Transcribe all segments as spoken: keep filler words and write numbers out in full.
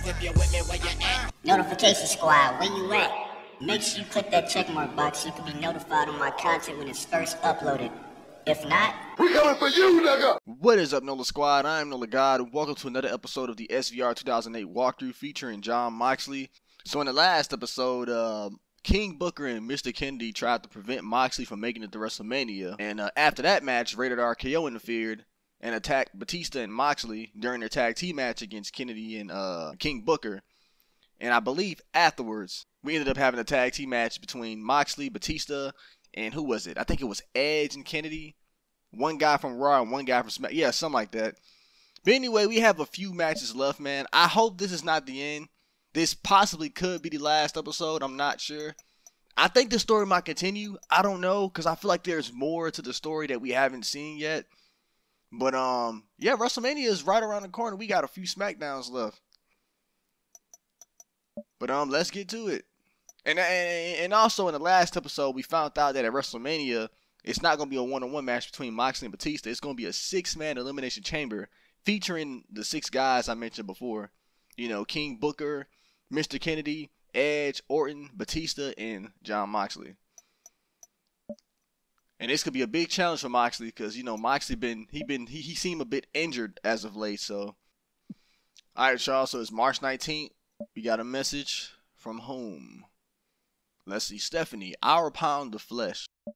cause if you're with me, where you at? Notification squad, where you at? Make sure you click that checkmark box so you can be notified of my content when it's first uploaded. If not, we coming for you, nigga! What is up, NOLA Squad? I am NOLA God, and welcome to another episode of the S V R two thousand eight walkthrough featuring Jon Moxley. So in the last episode, um... Uh, King Booker and Mister Kennedy tried to prevent Moxley from making it to WrestleMania, and uh, after that match, Rated R K O interfered and attacked Batista and Moxley during their tag team match against Kennedy and uh, King Booker. And I believe afterwards, we ended up having a tag team match between Moxley, Batista, and who was it? I think it was Edge and Kennedy. One guy from Raw and one guy from SmackDown. Yeah, something like that. But anyway, we have a few matches left, man. I hope this is not the end. This possibly could be the last episode. I'm not sure. I think the story might continue. I don't know, because I feel like there's more to the story that we haven't seen yet. But, um, yeah, WrestleMania is right around the corner. We got a few SmackDowns left. But, um, let's get to it. And, and, and also, in the last episode, we found out that at WrestleMania, it's not going to be a one-on-one match between Moxley and Batista. It's going to be a six-man elimination chamber featuring the six guys I mentioned before. You know, King Booker, Mister Kennedy, Edge, Orton, Batista, and Jon Moxley. And this could be a big challenge for Moxley because, you know, Moxley been he been he he seemed a bit injured as of late. So, all right, y'all. So it's March nineteenth. We got a message from home. Let's see, Stephanie, our pound of flesh. A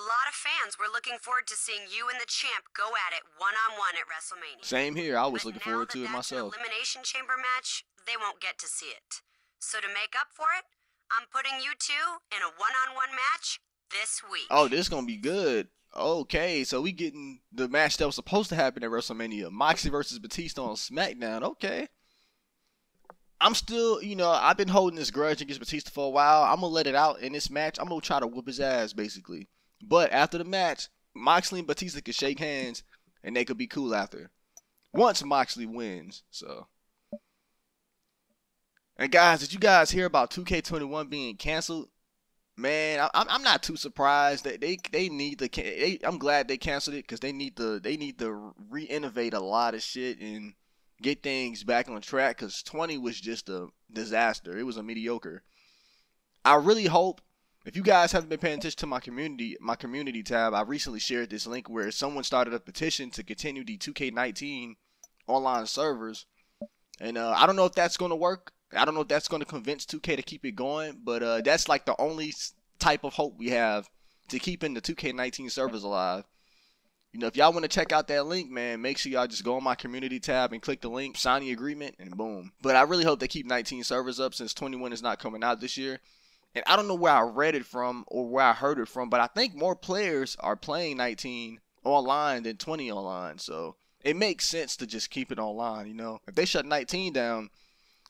lot of fans were looking forward to seeing you and the champ go at it one-on-one at WrestleMania. Same here. I was but looking forward that to it myself. An elimination chamber match, they won't get to see it. So to make up for it, I'm putting you two in a one-on-one match this week. Oh, this is going to be good. Okay, so we getting the match that was supposed to happen at WrestleMania. Moxley versus Batista on SmackDown. Okay. I'm still, you know, I've been holding this grudge against Batista for a while. I'm going to let it out in this match. I'm going to try to whoop his ass, basically. But after the match, Moxley and Batista could shake hands, and they could be cool after. Once Moxley wins, so. And guys, did you guys hear about two K twenty-one being canceled? Man, I, I'm not too surprised that they they need to. They, I'm glad they canceled it because they need to they need to re-innovate a lot of shit and get things back on track. Because twenty was just a disaster. It was a mediocre. I really hope. If you guys haven't been paying attention to my community, my community tab, I recently shared this link where someone started a petition to continue the two K nineteen online servers. And uh, I don't know if that's going to work. I don't know if that's going to convince two K to keep it going. But uh, that's like the only type of hope we have to keeping the two K nineteen servers alive. You know, if y'all want to check out that link, man, make sure y'all just go on my community tab and click the link, sign the agreement, and boom. But I really hope they keep nineteen servers up since twenty-one is not coming out this year. And I don't know where I read it from or where I heard it from, but I think more players are playing nineteen online than twenty online. So it makes sense to just keep it online, you know. If they shut nineteen down,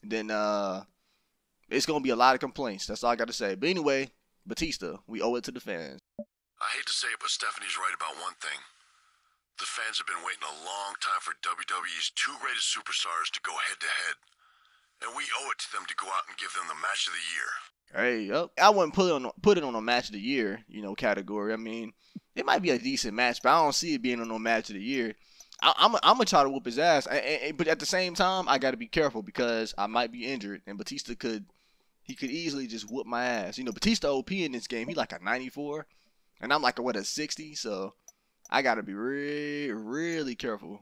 then uh, it's going to be a lot of complaints. That's all I got to say. But anyway, Batista, we owe it to the fans. I hate to say it, but Stephanie's right about one thing. The fans have been waiting a long time for W W E's two greatest superstars to go head-to-head. -head, and we owe it to them to go out and give them the match of the year. Hey, up. I wouldn't put it on put it on a match of the year, you know, category. I mean, it might be a decent match, but I don't see it being on no match of the year. I, I'm I'm gonna try to whoop his ass, I, I, but at the same time, I got to be careful because I might be injured, and Batista could he could easily just whoop my ass. You know, Batista O P in this game. He like a ninety-four, and I'm like a, what a sixty. So I got to be really really careful.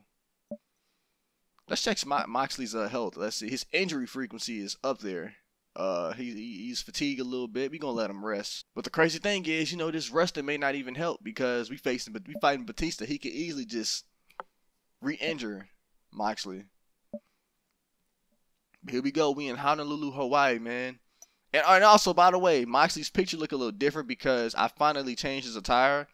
Let's check Moxley's uh, health. Let's see, his injury frequency is up there. Uh, he, he's fatigued a little bit. We gonna let him rest. But the crazy thing is, you know, this resting may not even help because we facing, but we fighting Batista. He could easily just re-injure Moxley. Here we go. We in Honolulu, Hawaii, man. And, and also, by the way, Moxley's picture look a little different because I finally changed his attire.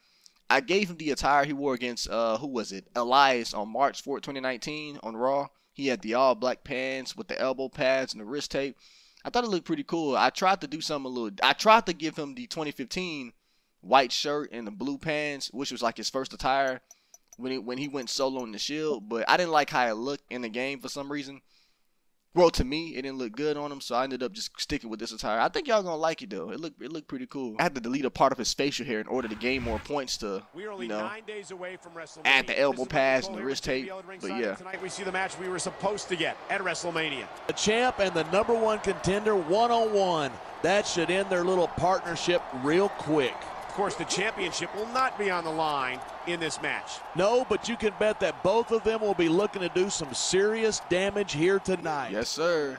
I gave him the attire he wore against uh, who was it? Elias on March fourth, twenty nineteen on Raw. He had the all black pants with the elbow pads and the wrist tape. I thought it looked pretty cool. I tried to do something a little. I tried to give him the twenty fifteen white shirt and the blue pants, which was like his first attire when he, when he went solo in the Shield. But I didn't like how it looked in the game for some reason. well, to me, it didn't look good on him, so I ended up just sticking with this attire. I think y'all gonna like it though. It looked it looked pretty cool. I had to delete a part of his facial hair in order to gain more points to, you know, add the elbow pass and the wrist tape. But yeah, tonight we see the match we were supposed to get at WrestleMania. The champ and the number one contender one on one. That should end their little partnership real quick. Of course, the championship will not be on the line in this match. No, but you can bet that both of them will be looking to do some serious damage here tonight. Yes, sir.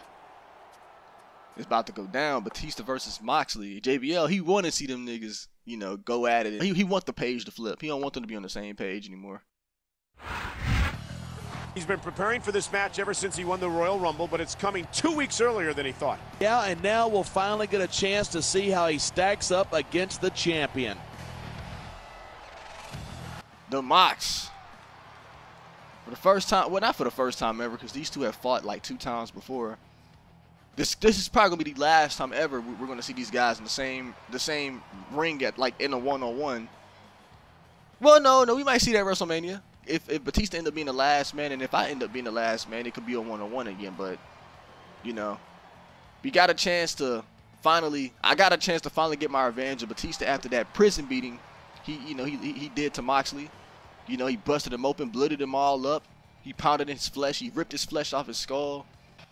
It's about to go down. Batista versus Moxley. J B L, he want to see them niggas, you know, go at it. He, he want the page to flip. He don't want them to be on the same page anymore. He's been preparing for this match ever since he won the Royal Rumble, but it's coming two weeks earlier than he thought. Yeah, and now we'll finally get a chance to see how he stacks up against the champion. The Mox. For the first time, well, not for the first time ever, because these two have fought like two times before. This this is probably gonna be the last time ever we're gonna see these guys in the same the same ring at like in a one-on-one. Well, no, no, we might see that at WrestleMania. If, if Batista end up being the last man, and if I end up being the last man, it could be a one-on-one again. But, you know, we got a chance to finally, I got a chance to finally get my revenge of Batista after that prison beating he, you know, he, he did to Moxley. You know, he busted him open, blooded him all up. He pounded his flesh. He ripped his flesh off his skull.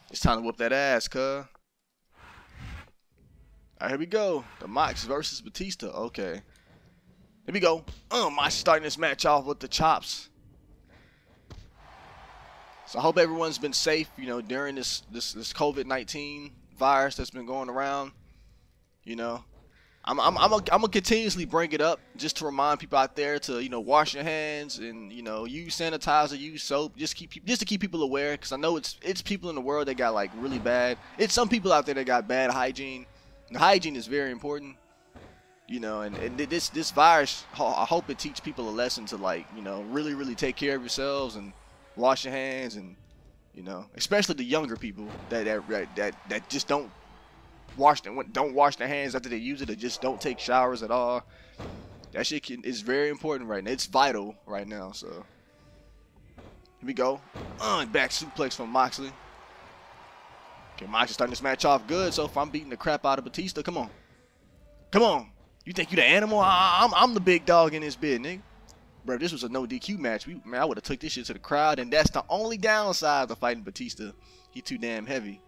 It's time to whoop that ass, cuh. All right, here we go. The Mox versus Batista. Okay. Here we go. Oh, Mox starting this match off with the chops. So I hope everyone's been safe, you know, during this this, this COVID nineteen virus that's been going around. You know, I'm I'm I'm gonna continuously bring it up just to remind people out there to, you know, wash your hands and, you know, use sanitizer, use soap, just keep just to keep people aware, because I know it's it's people in the world that got like really bad. It's some people out there that got bad hygiene. And hygiene is very important. You know, and, and this this virus, I hope it teaches people a lesson to, like, you know, really really take care of yourselves and wash your hands, and, you know, especially the younger people that that that, that just don't wash them don't wash their hands after they use it, or just don't take showers at all. That shit can, is very important right now. It's vital right now. So here we go. Uh, back suplex from Moxley. Okay, Moxley starting this match off good. So if I'm beating the crap out of Batista, come on, come on. You think you the animal? I, I'm I'm the big dog in this bid, nigga. Bro, this was a no D Q match. We, man, I would have took this shit to the crowd, and that's the only downside to fighting Batista. He too damn heavy.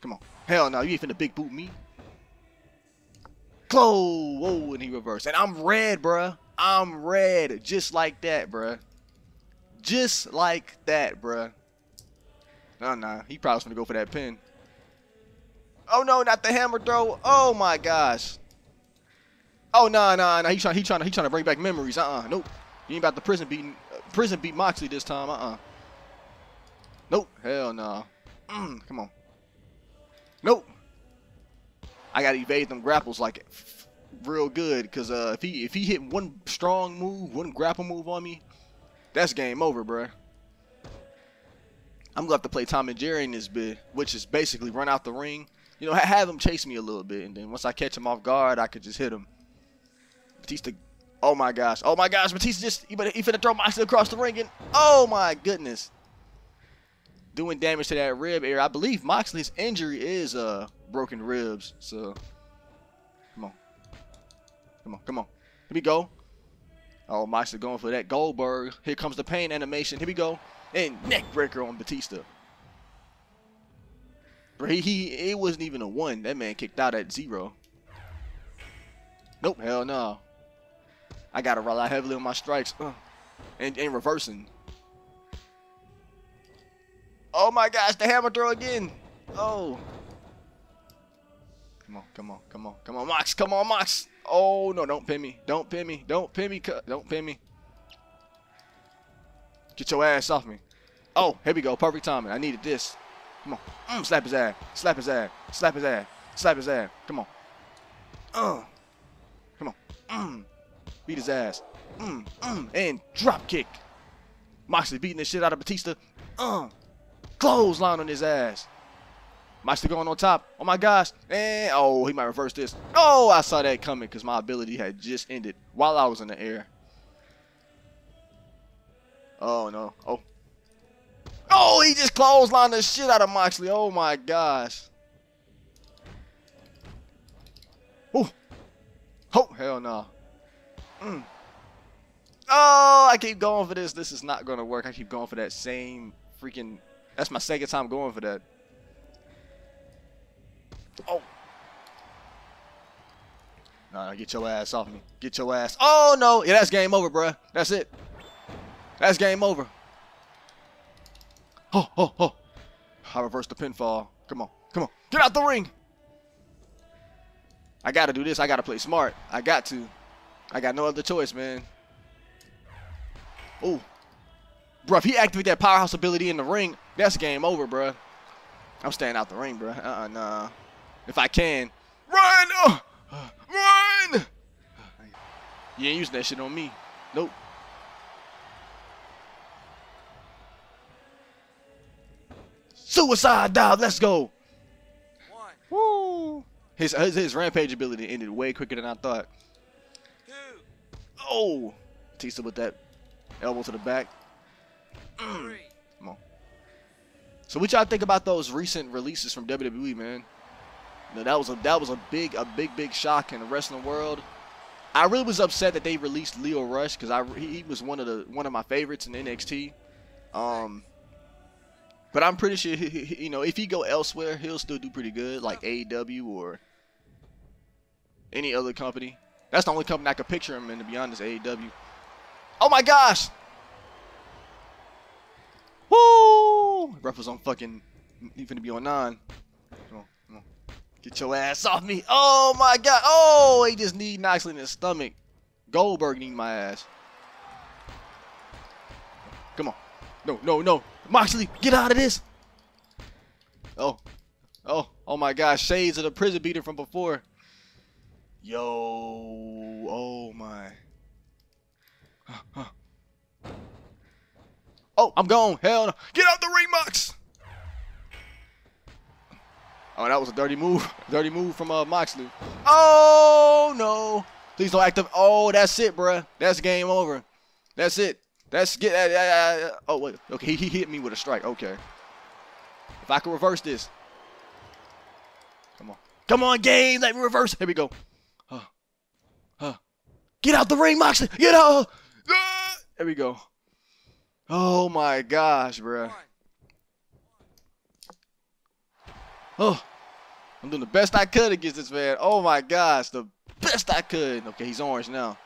Come on. Hell no, you ain't finna big boot me. Close. Whoa, and he reversed. And I'm red, bruh. I'm red. Just like that, bruh. Just like that, bruh. Nah, nah. He probably was gonna go for that pin. Oh, no, not the hammer throw. Oh, my gosh. Oh, nah, nah, nah. He trying, he trying, he trying to bring back memories. Uh, uh, nope. You ain't about the prison beating, uh, prison beat Moxley this time. Uh, uh. Nope. Hell no. Nah. Mm, come on. Nope. I gotta evade them grapples like real good, cause uh, if he if he hit one strong move, one grapple move on me, that's game over, bruh. I'm gonna have to play Tom and Jerry in this bit, which is basically run out the ring. You know, have him chase me a little bit, and then once I catch him off guard, I could just hit him. Batista, oh my gosh, oh my gosh, Batista just, he, he finna throw Moxley across the ring, and oh my goodness. Doing damage to that rib area. I believe Moxley's injury is uh broken ribs, so come on. Come on, come on. Here we go. Oh, Moxley going for that Goldberg. Here comes the pain animation. Here we go. And neckbreaker on Batista. Bro, he, he, it wasn't even a one. That man kicked out at zero. Nope, hell no. I gotta rely heavily on my strikes. Uh, and, and reversing. Oh my gosh, the hammer throw again. Oh. Come on, come on, come on, come on, Mox, come on, Mox. Oh, no, don't pin me. Don't pin me. Don't pin me. Don't pin me. Get your ass off me. Oh, here we go. Perfect timing. I needed this. Come on. Mm, slap his ass. Slap his ass. Slap his ass. Slap his ass. Come on. Uh. Come on. Mm. Beat his ass. Mm, mm. And drop kick. Moxley beating the shit out of Batista. Uh. Clothesline on his ass. Moxley going on top. Oh my gosh. And oh, he might reverse this. Oh, I saw that coming because my ability had just ended while I was in the air. Oh no. Oh. Oh, he just clotheslined the shit out of Moxley. Oh my gosh. Oh. Oh, hell no. Mm. Oh, I keep going for this. This is not going to work. I keep going for that same freaking... That's my second time going for that. Oh. No, get your ass off me. Get your ass. Oh, no. Yeah, that's game over, bruh. That's it. That's game over. Oh, oh, oh. I reversed the pinfall. Come on. Come on. Get out the ring. I got to do this. I got to play smart. I got to. I got no other choice, man. Oh. Bruh, if he activated that powerhouse ability in the ring, that's game over, bruh. I'm staying out the ring, bruh. Uh-uh, nah. If I can. Run! Oh! Run! You ain't using that shit on me. Nope. Suicide dive. Let's go. One. Woo. His, his, his rampage ability ended way quicker than I thought. Two. Oh. Batista with that elbow to the back. Three. Come on. So what y'all think about those recent releases from W W E, man? No, that was a that was a big a big big shock in the wrestling world. I really was upset that they released Lio Rush because I he was one of the one of my favorites in N X T. Um, but I'm pretty sure he, he, you know, if he go elsewhere, he'll still do pretty good, like A E W or any other company. That's the only company I could picture him in, to be honest. A E W. Oh my gosh! Woo! Ref was on fucking. He finna be on nine. Come on, come on. Get your ass off me. Oh, my God. Oh, he just kneed Moxley in his stomach. Goldberg kneed my ass. Come on. No, no, no. Moxley, get out of this. Oh. Oh, oh, my God. Shades of the prison beating from before. Yo. Oh, my. Oh, I'm gone. Hell no. Get out the ring, Mox. Oh, that was a dirty move. Dirty move from uh, Moxley. Oh, no. Please don't activate. Oh, that's it, bruh. That's game over. That's it. That's get. Uh, uh, oh, wait. Okay, he hit me with a strike. Okay. If I can reverse this. Come on. Come on, game. Let me reverse. Here we go. Huh. Huh. Get out the ring, Moxley. Get out. Ah! There we go. Oh, my gosh, bruh. Oh, I'm doing the best I could against this man. Oh my gosh, the best I could. Okay, he's orange now.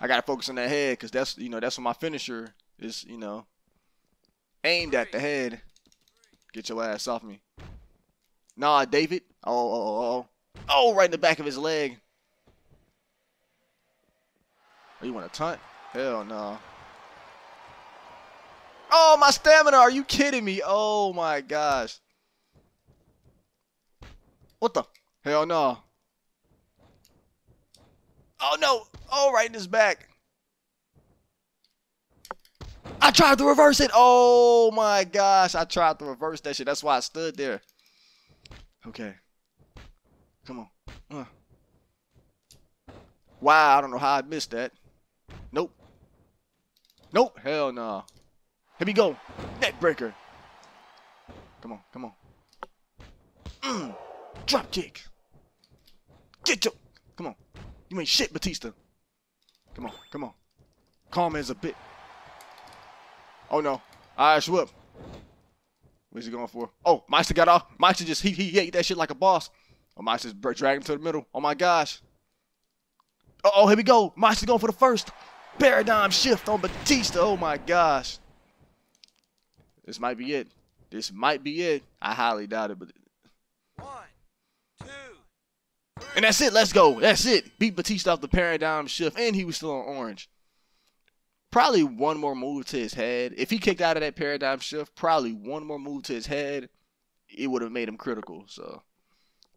I gotta focus on that head because that's you know that's what my finisher is. You know, aimed at the head. Get your ass off me. Nah, David. Oh, oh, oh, oh, right in the back of his leg. Oh, you want to taunt? Hell no. Oh, my stamina. Are you kidding me? Oh my gosh. What the? Hell no. Oh, no. Oh, right in his back. I tried to reverse it. Oh, my gosh. I tried to reverse that shit. That's why I stood there. Okay. Come on. Uh. Wow. I don't know how I missed that. Nope. Nope. Hell no. Here we go. Neck breaker. Come on. Come on. Mm. Drop kick. Get your. Come on. You ain't shit, Batista. Come on. Come on. Calm as a bit. Oh, no. Irish whip. What's he going for? Oh, Meister got off. Meister just, he, he ate that shit like a boss. Oh, Meister's dragging him to the middle. Oh, my gosh. Uh-oh, here we go. Meister's going for the first. Paradigm shift on Batista. Oh, my gosh. This might be it. This might be it. I highly doubt it, but... One. And that's it. Let's go. That's it. Beat Batista off the paradigm shift, and he was still on orange. Probably one more move to his head. If he kicked out of that paradigm shift, probably one more move to his head, it would have made him critical. So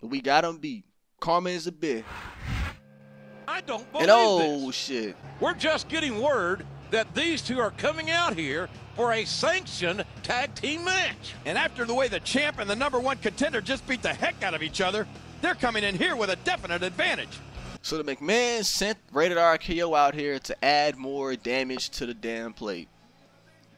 we got him beat. Karma is a bit. I don't believe and oh this. Shit. We're just getting word that these two are coming out here for a sanctioned tag team match. And after the way the champ and the number one contender just beat the heck out of each other, they're coming in here with a definite advantage. So the McMahon sent Rated R K O out here to add more damage to the damn plate.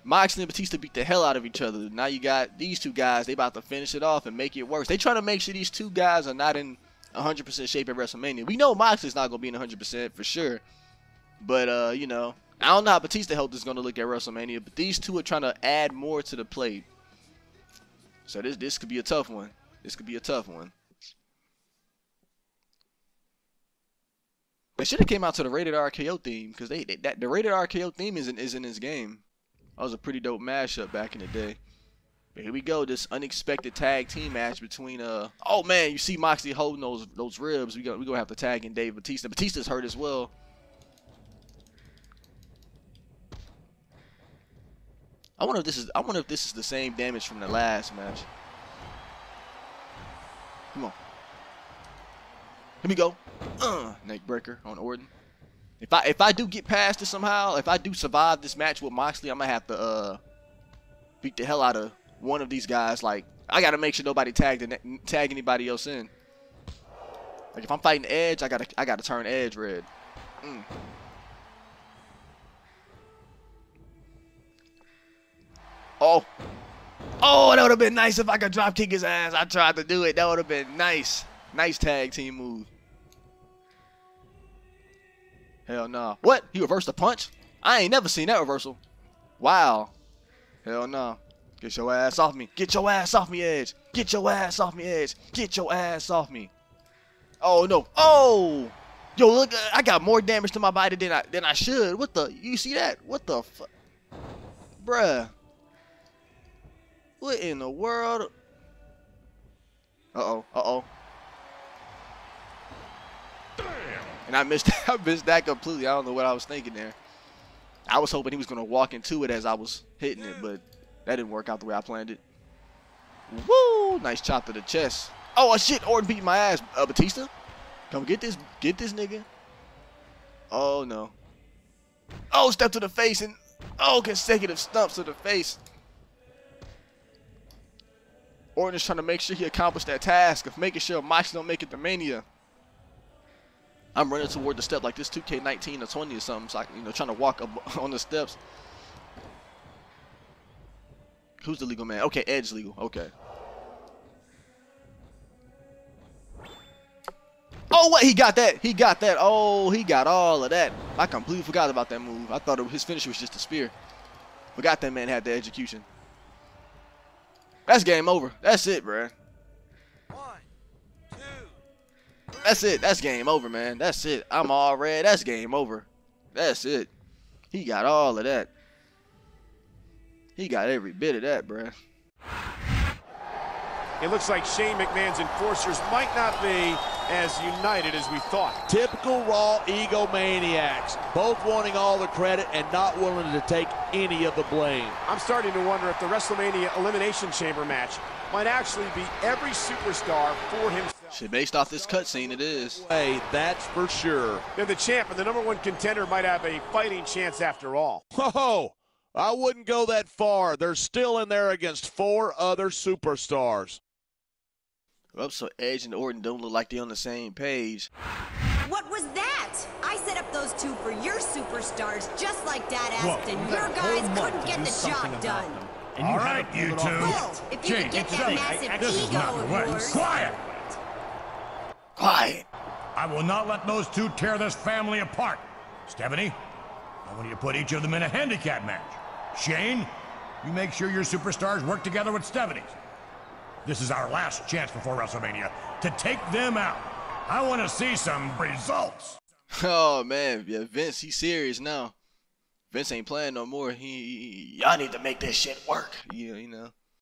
Moxley and Batista beat the hell out of each other. Now you got these two guys. They about to finish it off and make it worse. They trying to make sure these two guys are not in one hundred percent shape at WrestleMania. We know Moxley's not going to be in one hundred percent for sure. But, uh, you know, I don't know how Batista health is going to look at WrestleMania. But these two are trying to add more to the plate. So this this could be a tough one. This could be a tough one. They should have came out to the Rated R K O theme, because they, they that the Rated R K O theme isn't is in this game. That was a pretty dope mashup back in the day. But here we go, this unexpected tag team match between uh oh man, you see Moxley holding those those ribs. We got we gonna have to tag in Dave Batista. Batista's hurt as well. I wonder if this is I wonder if this is the same damage from the last match. Come on. Here we go. Uh, neck breaker on Orton. If I if I do get past this somehow, if I do survive this match with Moxley, I'm gonna have to uh beat the hell out of one of these guys. Like, I gotta make sure nobody tagged tag anybody else in. Like, if I'm fighting Edge, I gotta I gotta turn Edge red. Mm. Oh, oh, that would have been nice if I could drop kick his ass. I tried to do it. That would have been nice. Nice tag team move. Hell no. Nah. What? He reversed a punch? I ain't never seen that reversal. Wow. Hell no. Nah. Get your ass off me. Get your ass off me, Edge. Get your ass off me, Edge. Get your ass off me. Oh no. Oh. Yo, look. I got more damage to my body than I than I should. What the? You see that? What the fuck, bruh? What in the world? Uh oh. Uh oh. And I missed, I missed that completely. I don't know what I was thinking there. I was hoping he was going to walk into it as I was hitting it, but that didn't work out the way I planned it. Woo! Nice chop to the chest. Oh, shit. Orton beat my ass. Uh, Batista, come get this. Get this nigga. Oh, no. Oh, step to the face. And, oh, consecutive stumps to the face. Orton is trying to make sure he accomplished that task of making sure Moxley don't make it to Mania. I'm running toward the step like this two K nineteen or twenty or something, so I, you know, trying to walk up on the steps. Who's the legal man? Okay, Edge legal. Okay. Oh, what? He got that. He got that. Oh, he got all of that. I completely forgot about that move. I thought it, his finisher was just a spear. Forgot that man had the execution. That's game over. That's it, bruh. That's it. That's game over, man. That's it. I'm all red. That's game over. That's it. He got all of that. He got every bit of that, bruh. It looks like Shane McMahon's enforcers might not be as united as we thought. Typical Raw egomaniacs, both wanting all the credit and not willing to take any of the blame. I'm starting to wonder if the WrestleMania Elimination Chamber match might actually be every superstar for himself. Shit, based off this cutscene, it is. Hey, that's for sure. They're the champ, and the number one contender might have a fighting chance after all. Whoa, I wouldn't go that far. They're still in there against four other superstars. Well, so Edge and Orton don't look like they're on the same page. What was that? I set up those two for your superstars just like that, Aston. Whoa, your guys couldn't get the job done. All right, you two. Well, if you Jane, could get that right. massive I, I, this ego of yours. Quiet! Quiet. I will not let those two tear this family apart. Stephanie, I want you to put each of them in a handicap match. Shane, you make sure your superstars work together with Stephanie's. This is our last chance before WrestleMania to take them out. I want to see some results. Oh, man. Yeah, Vince, he's serious now. Vince ain't playing no more. He, y'all need to make this shit work. Yeah, you know.